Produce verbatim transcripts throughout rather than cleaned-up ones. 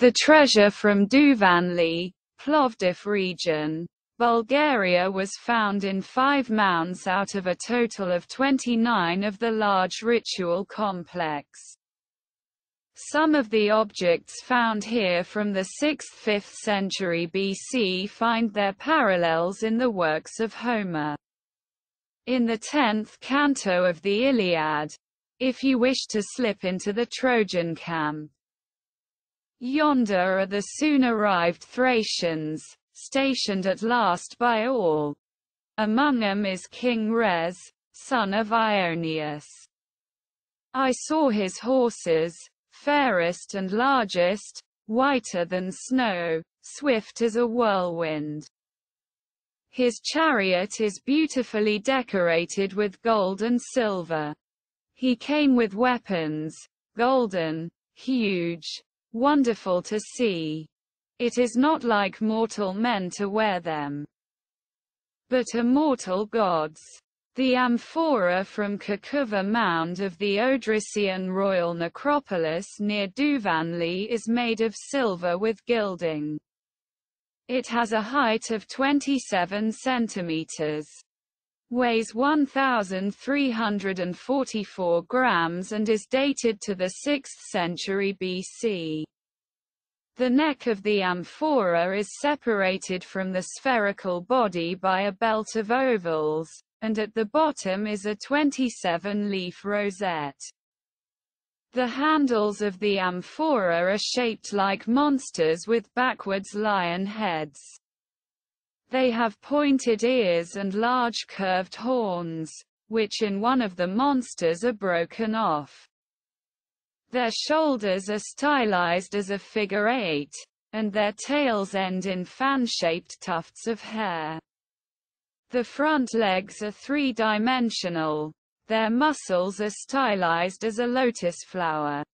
The treasure from Duvanli, Plovdiv region, Bulgaria was found in five mounds out of a total of twenty-nine of the large ritual complex. Some of the objects found here from the sixth to fifth century B C find their parallels in the works of Homer. In the tenth canto of the Iliad, if you wish to slip into the Trojan camp, yonder are the soon-arrived Thracians, stationed at last by all. Among them is King Res, son of Ionius. I saw his horses, fairest and largest, whiter than snow, swift as a whirlwind. His chariot is beautifully decorated with gold and silver. He came with weapons, golden, huge, wonderful to see. It is not like mortal men to wear them, but immortal gods. The amphora from Kukova Mound of the Odrysian royal necropolis near Duvanli is made of silver with gilding. It has a height of twenty-seven centimeters, weighs one thousand three hundred forty-four grams and is dated to the sixth century B C. The neck of the amphora is separated from the spherical body by a belt of ovals, and at the bottom is a twenty-seven-leaf rosette. The handles of the amphora are shaped like monsters with backwards lion heads. They have pointed ears and large curved horns, which in one of the monsters are broken off. Their shoulders are stylized as a figure eight, and their tails end in fan-shaped tufts of hair. The front legs are three-dimensional, their muscles are stylized as a lotus flower,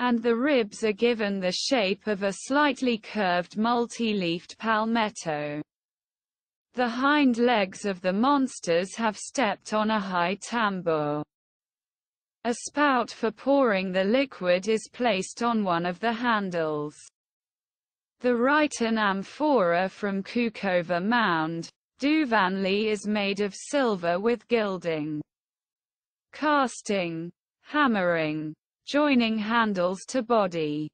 and the ribs are given the shape of a slightly curved multi-leafed palmetto. The hind legs of the monsters have stepped on a high tambour. A spout for pouring the liquid is placed on one of the handles. The Riton amphora from Kukova Mound, Duvanli is made of silver with gilding. Casting, hammering, joining handles to body,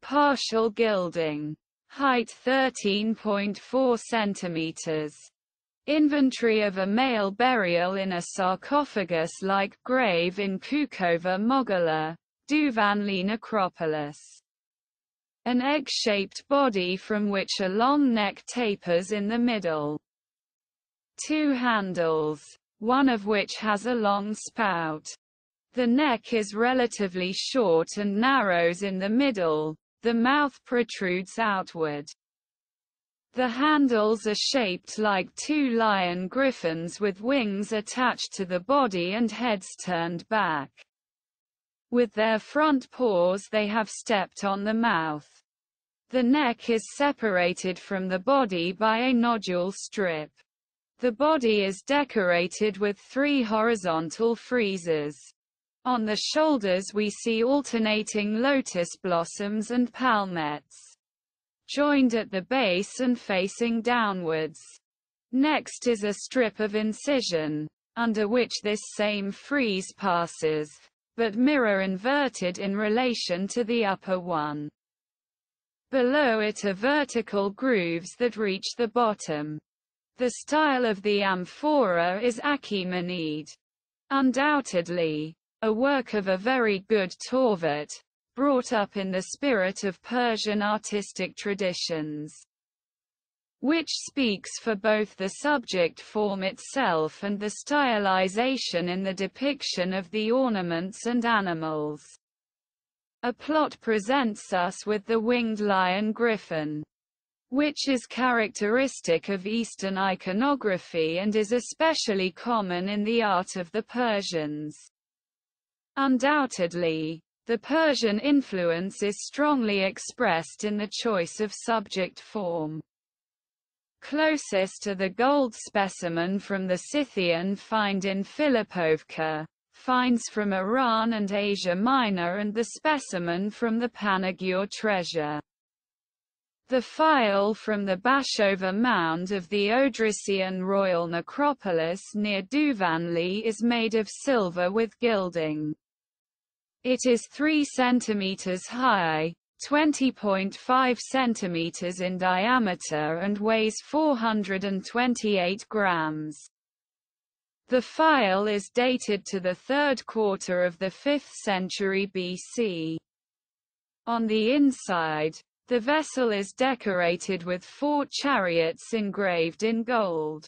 partial gilding, height thirteen point four centimeters. Inventory of a male burial in a sarcophagus-like grave in Kukova Mogila, Duvanli necropolis. An egg-shaped body from which a long neck tapers in the middle. Two handles, one of which has a long spout. The neck is relatively short and narrows in the middle, the mouth protrudes outward. The handles are shaped like two lion griffins with wings attached to the body and heads turned back. With their front paws they have stepped on the mouth. The neck is separated from the body by a nodule strip. The body is decorated with three horizontal friezes. On the shoulders we see alternating lotus blossoms and palmettes, joined at the base and facing downwards. Next is a strip of incision, under which this same frieze passes, but mirror inverted in relation to the upper one. Below it are vertical grooves that reach the bottom. The style of the amphora is Achaemenid, undoubtedly a work of a very good Torvat, brought up in the spirit of Persian artistic traditions, which speaks for both the subject form itself and the stylization in the depiction of the ornaments and animals. A plot presents us with the winged lion griffin, which is characteristic of Eastern iconography and is especially common in the art of the Persians. Undoubtedly, the Persian influence is strongly expressed in the choice of subject form. Closest to the gold specimen from the Scythian find in Filipovka, finds from Iran and Asia Minor and the specimen from the Panagyur treasure. The phial from the Bashova mound of the Odrysian royal necropolis near Duvanli is made of silver with gilding. It is three centimeters high, twenty point five centimeters in diameter and weighs four hundred twenty-eight grams. The phial is dated to the third quarter of the fifth century B C. On the inside, the vessel is decorated with four chariots engraved in gold.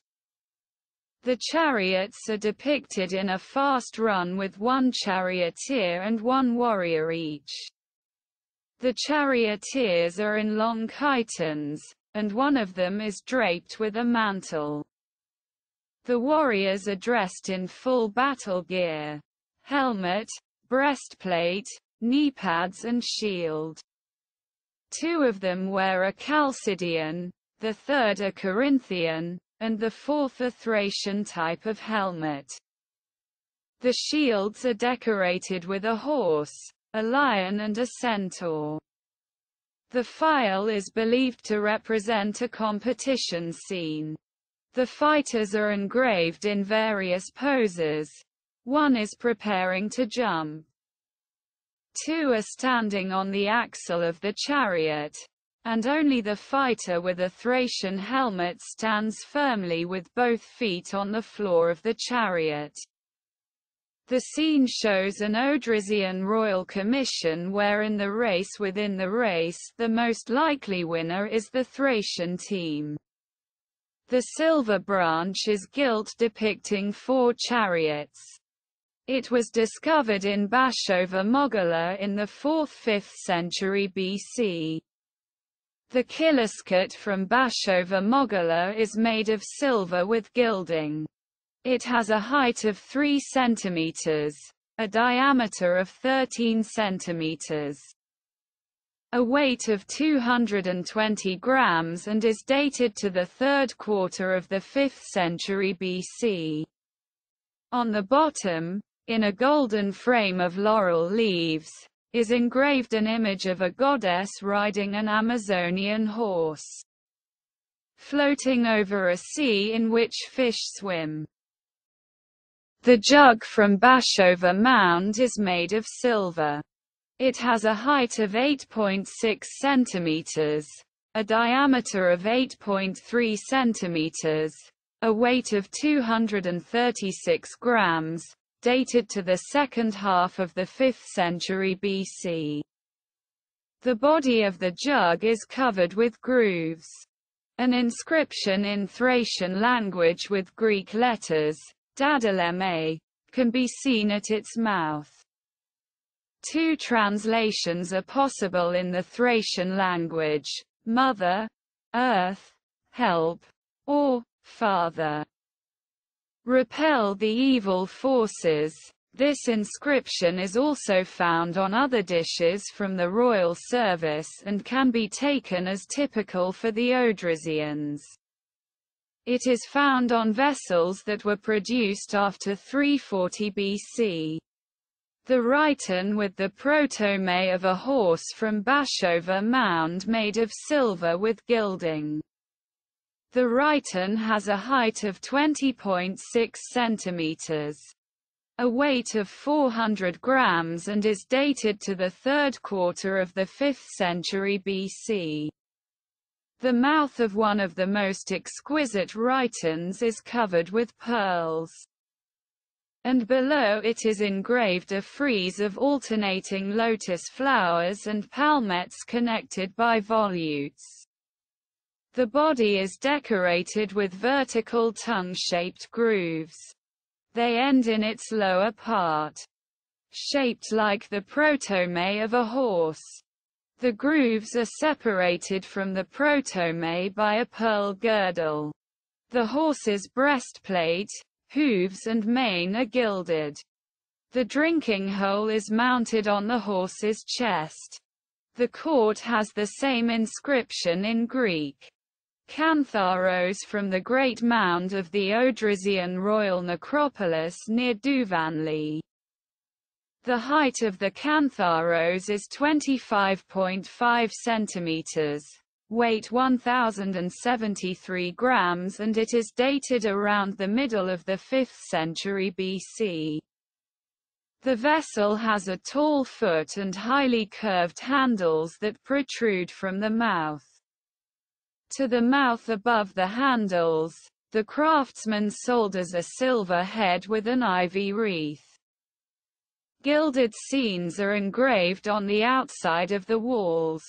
The chariots are depicted in a fast run with one charioteer and one warrior each. The charioteers are in long chitons, and one of them is draped with a mantle. The warriors are dressed in full battle gear: helmet, breastplate, knee pads and shield. Two of them wear a Chalcidian, the third a Corinthian, and the fourth a Thracian type of helmet. The shields are decorated with a horse, a lion and a centaur. The phial is believed to represent a competition scene. The fighters are engraved in various poses. One is preparing to jump. Two are standing on the axle of the chariot, and only the fighter with a Thracian helmet stands firmly with both feet on the floor of the chariot. The scene shows an Odrysian royal commission where in the race within the race the most likely winner is the Thracian team. The silver branch is gilt depicting four chariots. It was discovered in Bashova Mogila in the fourth to fifth century B C. The kiliskut from Bashova Mogila is made of silver with gilding. It has a height of three centimeters, a diameter of thirteen centimeters, a weight of two hundred twenty grams and is dated to the third quarter of the fifth century B C. On the bottom, in a golden frame of laurel leaves, is engraved an image of a goddess riding an Amazonian horse, floating over a sea in which fish swim. The jug from Bashova Mound is made of silver. It has a height of eight point six centimeters, a diameter of eight point three centimeters, a weight of two hundred thirty-six grams, dated to the second half of the fifth century B C. The body of the jug is covered with grooves. An inscription in Thracian language with Greek letters, Dadalema, can be seen at its mouth. Two translations are possible in the Thracian language: mother, earth, help, or father, repel the evil forces. This inscription is also found on other dishes from the royal service and can be taken as typical for the Odrysians. It is found on vessels that were produced after three forty B C. The Riton with the protome of a horse from Bashova Mound made of silver with gilding. The Riton has a height of twenty point six centimeters, a weight of four hundred grams and is dated to the third quarter of the fifth century B C. The mouth of one of the most exquisite Ritons is covered with pearls, and below it is engraved a frieze of alternating lotus flowers and palmettes connected by volutes. The body is decorated with vertical tongue-shaped grooves. They end in its lower part, shaped like the protome of a horse. The grooves are separated from the protome by a pearl girdle. The horse's breastplate, hooves and mane are gilded. The drinking hole is mounted on the horse's chest. The court has the same inscription in Greek. Cantharos from the great mound of the Odrysian royal necropolis near Duvanli. The height of the Cantharos is twenty-five point five centimeters, weight one thousand seventy-three grams, and it is dated around the middle of the fifth century B C. The vessel has a tall foot and highly curved handles that protrude from the mouth. To the mouth above the handles, the craftsman solders a silver head with an ivy wreath. Gilded scenes are engraved on the outside of the walls.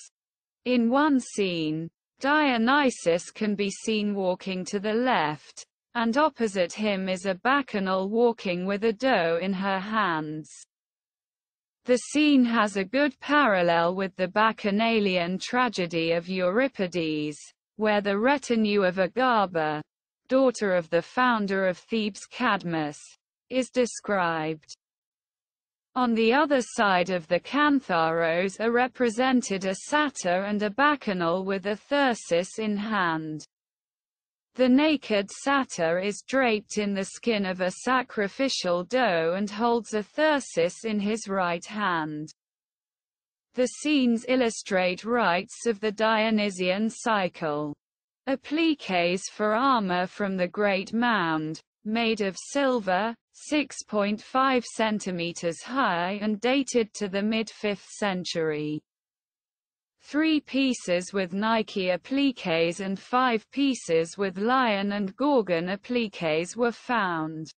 In one scene, Dionysus can be seen walking to the left, and opposite him is a bacchanal walking with a doe in her hands. The scene has a good parallel with the bacchanalian tragedy of Euripides, where the retinue of Agaba, daughter of the founder of Thebes Cadmus, is described. On the other side of the Cantharos are represented a satyr and a bacchanal with a thyrsus in hand. The naked satyr is draped in the skin of a sacrificial doe and holds a thyrsus in his right hand. The scenes illustrate rites of the Dionysian cycle. Appliques for armor from the Great Mound, made of silver, six point five centimeters high and dated to the mid fifth century. Three pieces with Nike appliques and five pieces with lion and Gorgon appliques were found.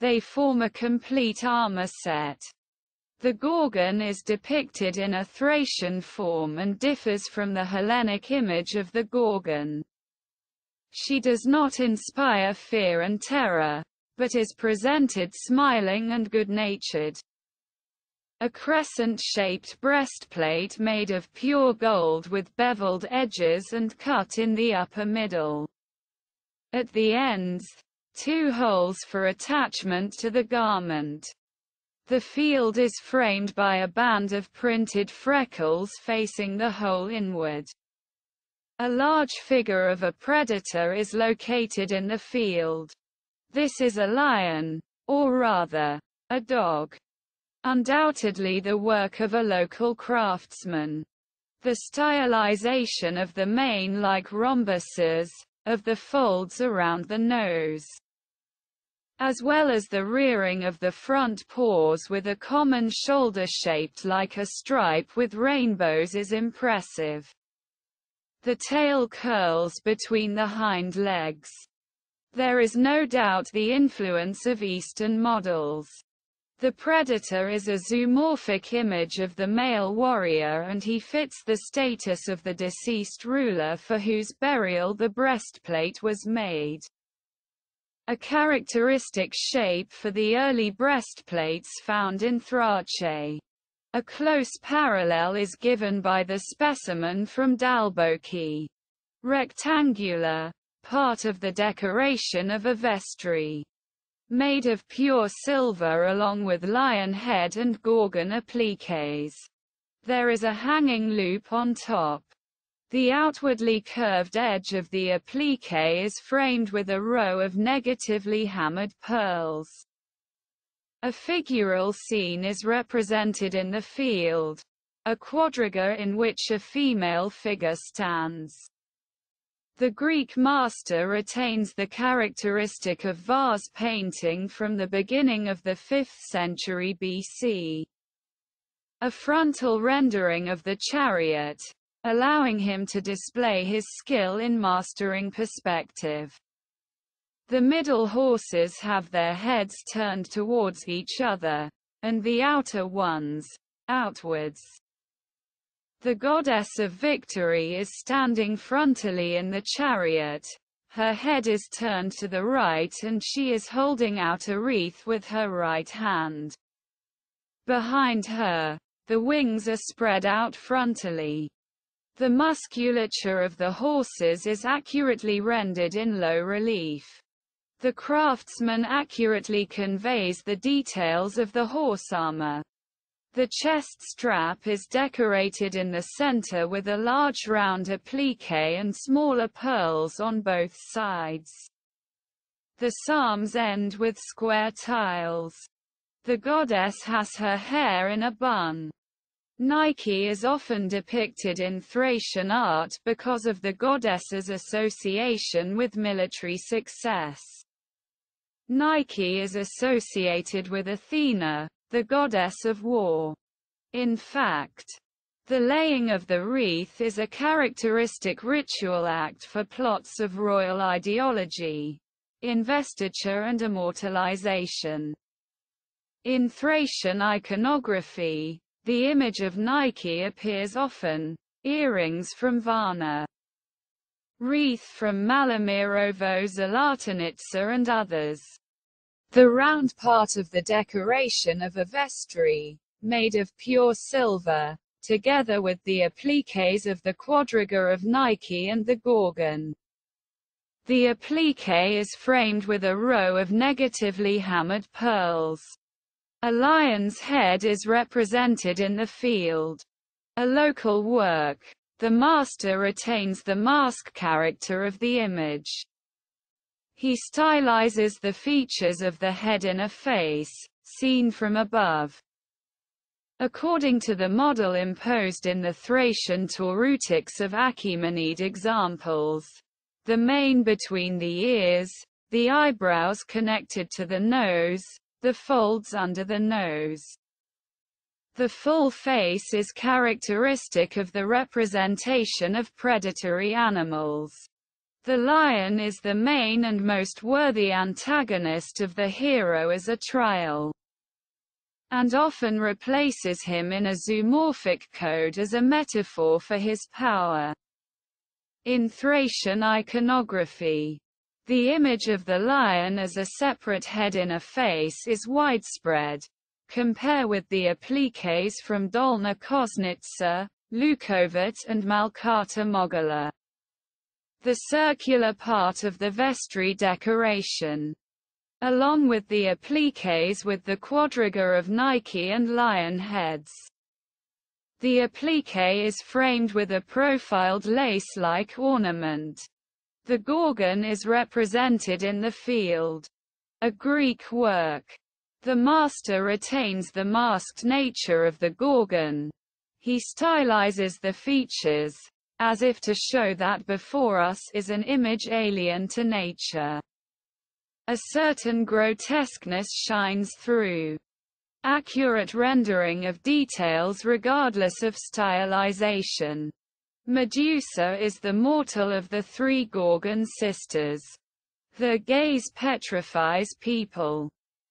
They form a complete armor set. The Gorgon is depicted in a Thracian form and differs from the Hellenic image of the Gorgon. She does not inspire fear and terror, but is presented smiling and good-natured. A crescent-shaped breastplate made of pure gold with beveled edges and cut in the upper middle. At the ends, two holes for attachment to the garment. The field is framed by a band of printed freckles facing the hole inward. A large figure of a predator is located in the field. This is a lion, or rather, a dog. Undoubtedly the work of a local craftsman. The stylization of the mane like rhombuses, of the folds around the nose, as well as the rearing of the front paws with a common shoulder shaped like a stripe with rainbows is impressive. The tail curls between the hind legs. There is no doubt the influence of Eastern models. The predator is a zoomorphic image of the male warrior, and he fits the status of the deceased ruler for whose burial the breastplate was made. A characteristic shape for the early breastplates found in Thrace. A close parallel is given by the specimen from Dalboki. Rectangular, part of the decoration of a vestry, made of pure silver along with lion head and Gorgon appliques. There is a hanging loop on top. The outwardly curved edge of the applique is framed with a row of negatively hammered pearls. A figural scene is represented in the field, a quadriga in which a female figure stands. The Greek master retains the characteristic of vase painting from the beginning of the fifth century B C. A frontal rendering of the chariot, allowing him to display his skill in mastering perspective. The middle horses have their heads turned towards each other, and the outer ones, outwards. The goddess of victory is standing frontally in the chariot, her head is turned to the right and she is holding out a wreath with her right hand. Behind her, the wings are spread out frontally. The musculature of the horses is accurately rendered in low relief. The craftsman accurately conveys the details of the horse armor. The chest strap is decorated in the center with a large round applique and smaller pearls on both sides. The psalms end with square tiles. The goddess has her hair in a bun. Nike is often depicted in Thracian art because of the goddess's association with military success. Nike is associated with Athena, the goddess of war. In fact, the laying of the wreath is a characteristic ritual act for plots of royal ideology, investiture and immortalization. In Thracian iconography, the image of Nike appears often. Earrings from Varna, wreath from Malimirovo Zalatinitsa and others. The round part of the decoration of a vestry, made of pure silver, together with the appliques of the quadriga of Nike and the Gorgon. The applique is framed with a row of negatively hammered pearls. A lion's head is represented in the field. A local work, the master retains the mask character of the image. He stylizes the features of the head in a face, seen from above. According to the model imposed in the Thracian Taurutics of Achaemenid examples, the mane between the ears, the eyebrows connected to the nose, the folds under the nose. The full face is characteristic of the representation of predatory animals. The lion is the main and most worthy antagonist of the hero as a trial, and often replaces him in a zoomorphic code as a metaphor for his power. In Thracian iconography, the image of the lion as a separate head in a face is widespread. Compare with the appliques from Dolna Koznitsa, Lukovit and Malkata Mogila. The circular part of the vestry decoration, along with the appliques with the quadriga of Nike and lion heads. The applique is framed with a profiled lace-like ornament. The Gorgon is represented in the field. A Greek work. The master retains the masked nature of the Gorgon. He stylizes the features, as if to show that before us is an image alien to nature. A certain grotesqueness shines through. Accurate rendering of details regardless of stylization. Medusa is the mortal of the three Gorgon sisters. Their gaze petrifies people.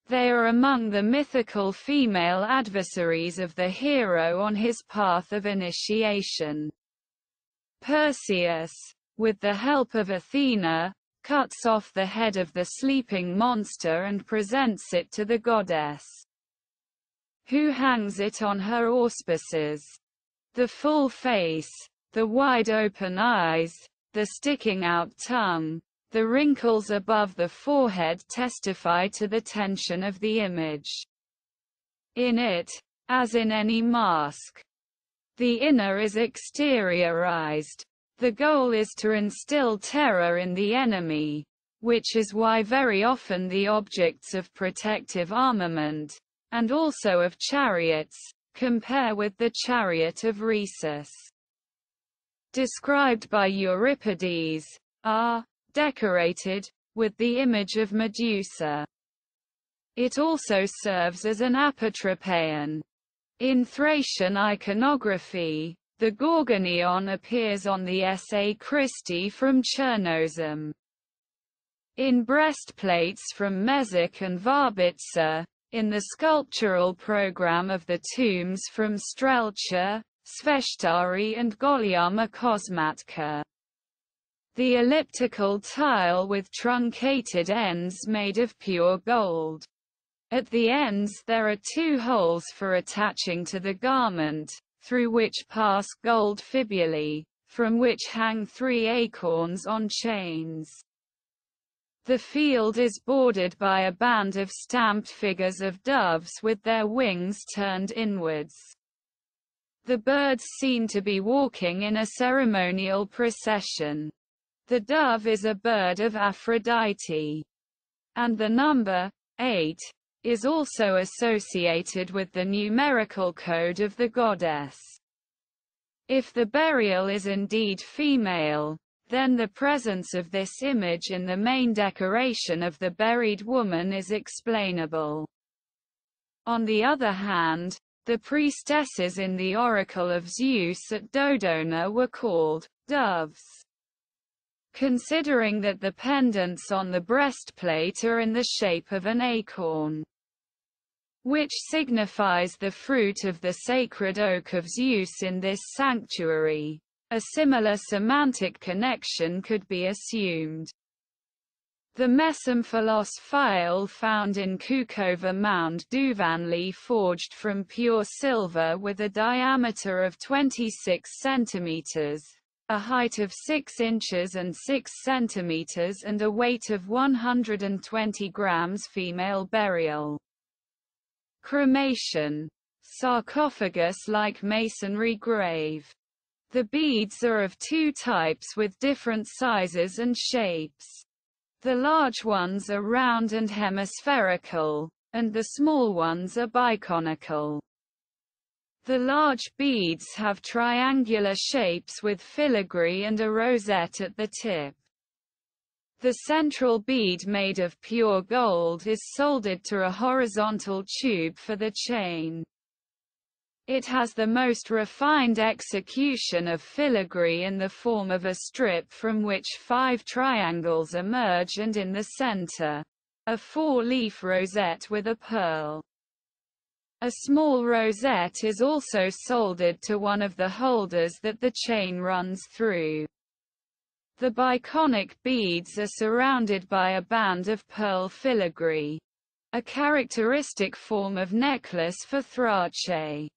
They are among the mythical female adversaries of the hero on his path of initiation. Perseus, with the help of Athena, cuts off the head of the sleeping monster and presents it to the goddess, who hangs it on her auspices. The full face, the wide-open eyes, the sticking-out tongue, the wrinkles above the forehead testify to the tension of the image. In it, as in any mask, the inner is exteriorized. The goal is to instill terror in the enemy, which is why very often the objects of protective armament, and also of chariots, compare with the chariot of Rhesus, described by Euripides, are decorated with the image of Medusa. It also serves as an apotropaion. In Thracian iconography, the Gorgonion appears on the S A Christi from Chernosem, in breastplates from Mezik and Varbitsa, in the sculptural program of the tombs from Strelcha, Sveshtari and Goliama Kosmatka. The elliptical tile with truncated ends made of pure gold. At the ends there are two holes for attaching to the garment, through which pass gold fibulae, from which hang three acorns on chains. The field is bordered by a band of stamped figures of doves with their wings turned inwards. The birds seem to be walking in a ceremonial procession. The dove is a bird of Aphrodite, and the number, eight, is also associated with the numerical code of the goddess. If the burial is indeed female, then the presence of this image in the main decoration of the buried woman is explainable. On the other hand, the priestesses in the oracle of Zeus at Dodona were called doves. Considering that the pendants on the breastplate are in the shape of an acorn, which signifies the fruit of the sacred oak of Zeus in this sanctuary, a similar semantic connection could be assumed. The mesemphalos phial found in Kukova Mound Duvanli, forged from pure silver with a diameter of twenty-six centimeters, a height of six inches and six centimeters, and a weight of one hundred twenty grams. Female burial. Cremation. Sarcophagus-like masonry grave. The beads are of two types with different sizes and shapes. The large ones are round and hemispherical, and the small ones are biconical. The large beads have triangular shapes with filigree and a rosette at the tip. The central bead, made of pure gold, is soldered to a horizontal tube for the chain. It has the most refined execution of filigree in the form of a strip from which five triangles emerge, and in the center, a four-leaf rosette with a pearl. A small rosette is also soldered to one of the holders that the chain runs through. The biconic beads are surrounded by a band of pearl filigree, a characteristic form of necklace for Thrace.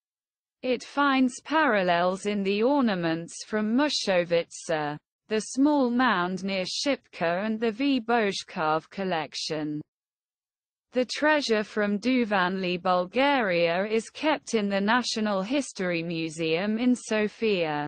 It finds parallels in the ornaments from Mushovitsa, the small mound near Shipka, and the V. Boshkov collection. The treasure from Duvanli, Bulgaria, is kept in the National History Museum in Sofia.